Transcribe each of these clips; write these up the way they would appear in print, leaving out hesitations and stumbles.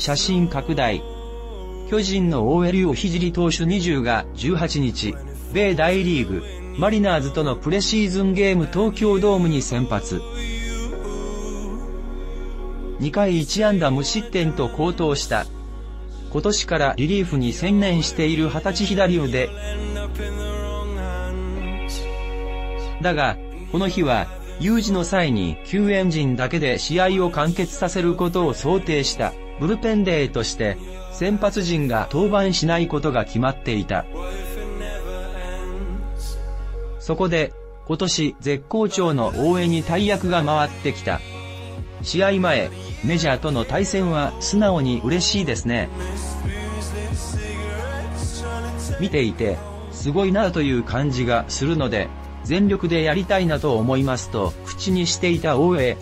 写真拡大。巨人のOL尾藤投手20が18日、米大リーグ、マリナーズとのプレシーズンゲーム東京ドームに先発。2回1安打無失点と好投した。今年からリリーフに専念している20歳左腕。だが、この日は、有事の際に救援陣だけで試合を完結させることを想定したブルペンデーとして先発陣が登板しないことが決まっていた。そこで今年絶好調の大江に大役が回ってきた。試合前、メジャーとの対戦は素直に嬉しいですね。見ていてすごいなという感じがするので、全力でやりたいなと思いますと口にしていた大江。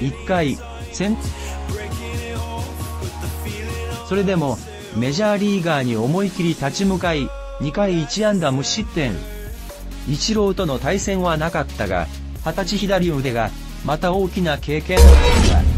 1回戦。それでもメジャーリーガーに思い切り立ち向かい、2回1安打無失点。イチローとの対戦はなかったが、20歳左腕がまた大きな経験を得た。